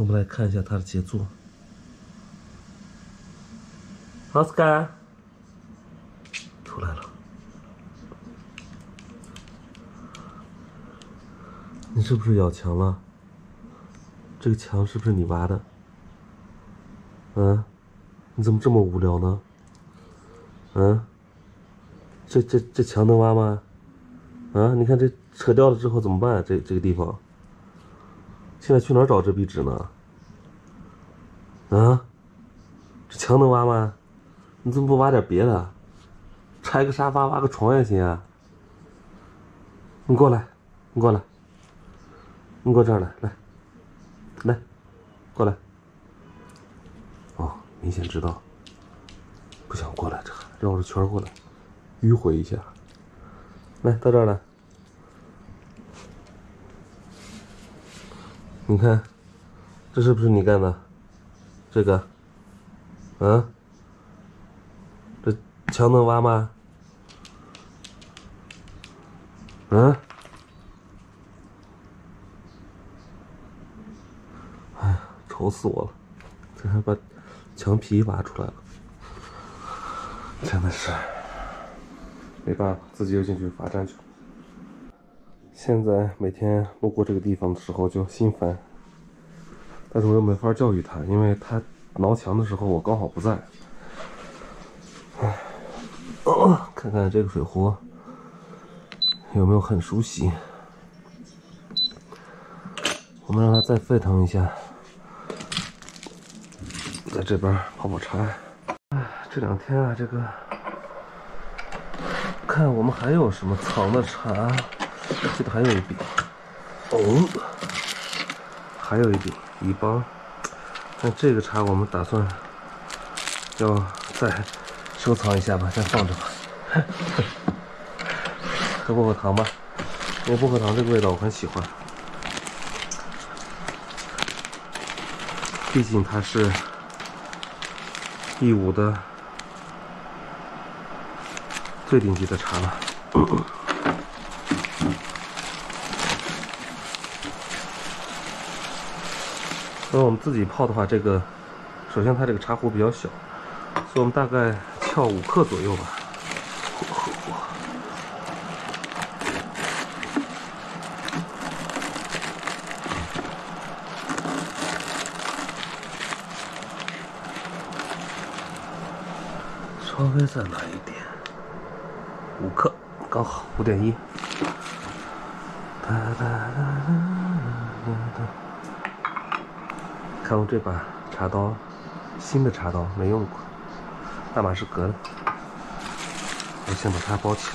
我们来看一下它的杰作。奥斯卡出来了。你是不是咬墙了？这个墙是不是你挖的？嗯，你怎么这么无聊呢？嗯，这墙能挖吗？啊，你看这扯掉了之后怎么办啊？这个地方，现在去哪儿找这壁纸呢？啊，这墙能挖吗？你怎么不挖点别的？拆个沙发，挖个床也行啊。你过来，你过来，你过这儿来，来，过来。哦，明显知道不想过来，这绕着圈过来，迂回一下。来到这儿来，你看，这是不是你干的？这个，啊，这墙能挖吗？啊？哎呀，愁死我了！这还把墙皮挖出来了，真的是。没办法，自己又进去罚站去了。现在每天路过这个地方的时候就心烦，但是我又没法教育他，因为他挠墙的时候我刚好不在。唉，看看这个水壶有没有很熟悉，我们让它再沸腾一下，在这边泡泡茶。唉，这两天啊，这个。看我们还有什么藏的茶，这个还有一笔，哦，还有一笔一包。那这个茶我们打算要再收藏一下吧，先放着吧。喝薄荷糖吧，因为薄荷糖这个味道我很喜欢，毕竟它是义乌的。最顶级的茶了，所以我们自己泡的话，这个首先它这个茶壶比较小，所以我们大概撬5克左右吧。稍微再来一点。5克，刚好5.1。看我这把茶刀，新的茶刀没用过，大马士革的。我先把它包起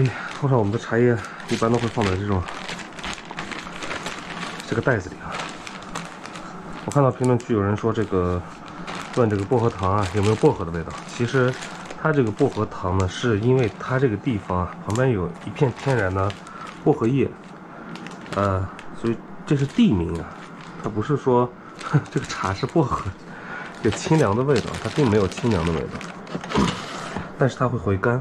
来。哎呀，通常我们的茶叶一般都会放在这种。这个袋子里啊，我看到评论区有人说这个问这个薄荷糖啊有没有薄荷的味道。其实它这个薄荷糖呢，是因为它这个地方啊旁边有一片天然的薄荷叶，所以这是地名啊，它不是说这个茶是薄荷，有清凉的味道，它并没有清凉的味道，但是它会回甘，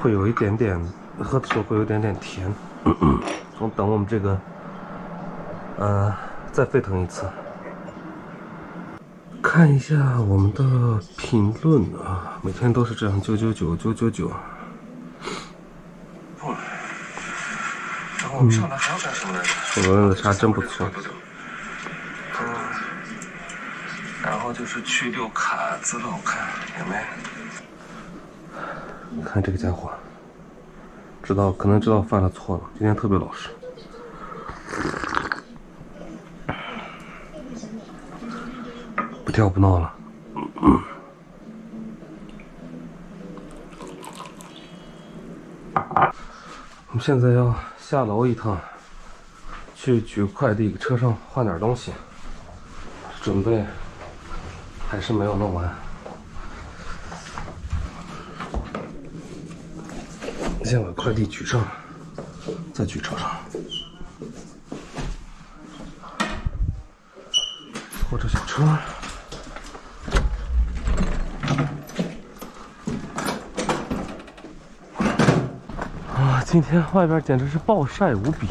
会有一点点喝的时候会有一点点甜。等我们这个。再沸腾一次，看一下我们的评论啊，每天都是这样999。不了，然后我们上来还要干什么来着？我们的茶真不错。嗯，然后就是去遛卡子了，我看也没。你看这个家伙，可能知道犯了错了，今天特别老实。不闹了，我们现在要下楼一趟，去取快递，给车上换点东西，准备还是没有弄完，先把快递取上，再去车上。拖着小车。今天外边简直是暴晒无比，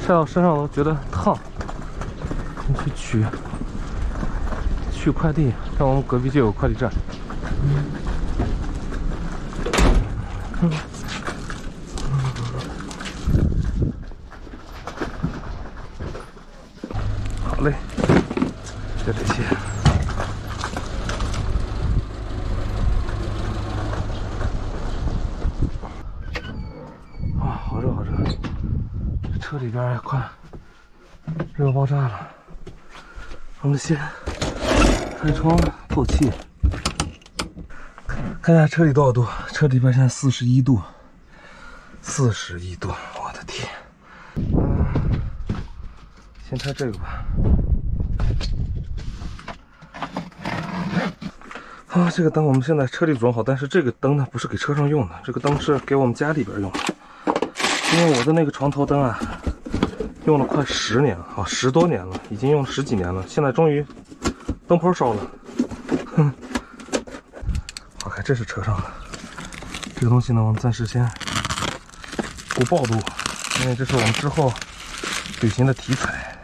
晒到身上都觉得烫。我们去取快递，在我们隔壁就有快递站。好嘞，就这些。 车里边也快热爆炸了，我们先开窗透气，看一下车里多少度。车里边现在41度，41度，我的天！先拆这个吧。啊，这个灯我们现在车里装好，但是这个灯呢不是给车上用的，这个灯是给我们家里边用的。 因为我的那个床头灯啊，用了快10年了啊，10多年了，已经用了10几年了，现在终于灯泡烧了。哼，打开，这是车上的这个东西呢，我们暂时先不暴露，因为这是我们之后旅行的题材，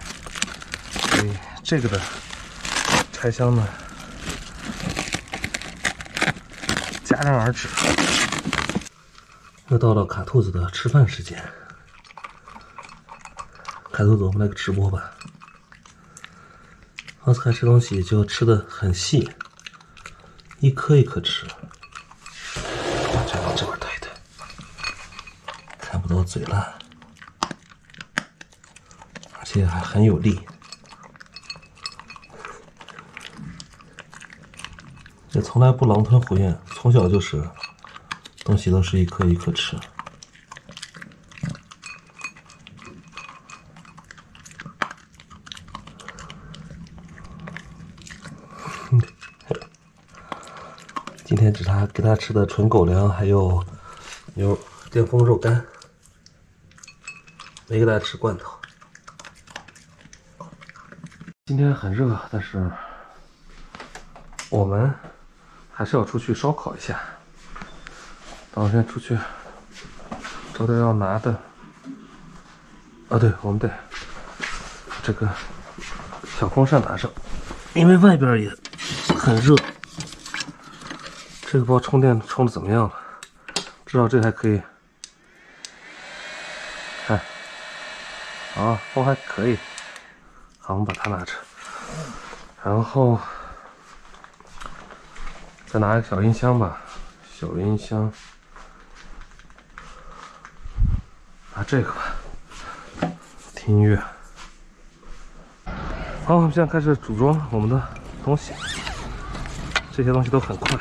所以这个的拆箱呢戛然而止。 又到了卡兔子的吃饭时间。卡兔子，我们来个直播吧。奥斯卡吃东西就吃的很细，一颗一颗吃。这往这边抬一抬，看不到嘴了，而且还很有力。也从来不狼吞虎咽，从小就是。 东西都是一颗一颗吃。今天给他吃的纯狗粮，还有牛巅峰肉干，没给他吃罐头。今天很热，但是我们还是要出去烧烤一下。 我先出去找点要拿的啊！对，我们得这个小风扇拿上，因为外边也很热。这个包充电充的怎么样了？至少这还可以。看，啊，包还可以。好，我们把它拿着，然后再拿一个小音箱吧，小音箱。 拿这个吧，听音乐。好，我们现在开始组装我们的东西，这些东西都很快。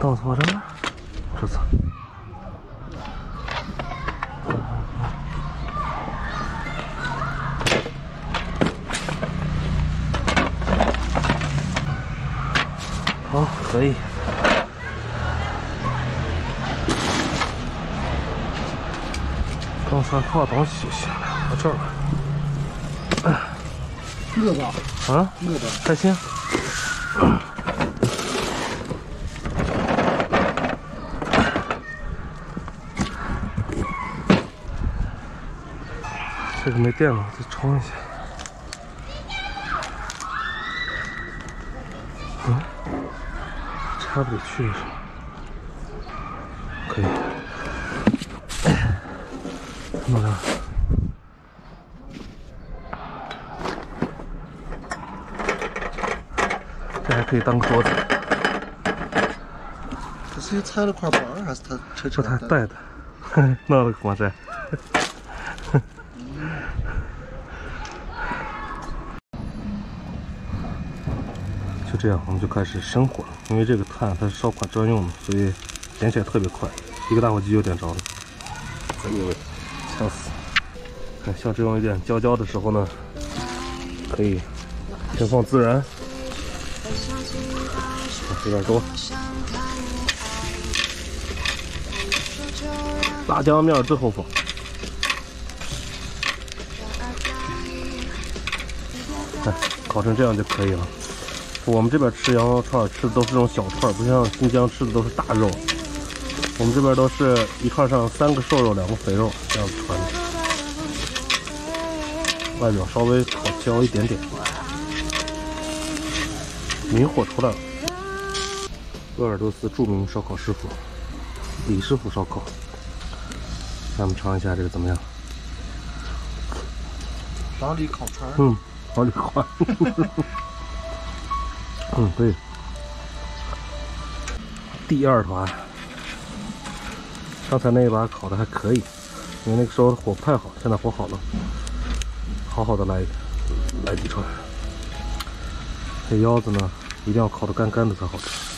倒错这儿，这次。好，可以。 刚才挂东西就行了，到这儿吧。饿吧？啊，饿吧，开心。这个没电了，再充一下。嗯，插不进去了，可以。 看到了，这还可以当桌子。他是拆了块板儿，还是他车车？他带的，闹了个马赛。就这样，我们就开始生火了。因为这个炭它是烧烤专用的，所以点起来特别快，一个打火机就点着了。哎呦！ 笑死！看，像这种有点焦焦的时候呢，可以先放孜然，有点多。辣椒面最后放。看，烤成这样就可以了。我们这边吃羊肉串吃的都是这种小串，不像新疆吃的都是大肉。我们这边都是一串上3个瘦肉，2个肥肉这样子穿的，外表稍微烤焦一点点。明火出来了，鄂尔多斯著名烧烤师傅李师傅烧烤，咱们尝一下这个怎么样？老李烤串。嗯，老李烤串。嗯，可以。第2把，刚才那一把烤的还可以，因为那个时候火不太好，现在火好了，好好的来几串。这腰子呢，一定要烤的干干的才好吃。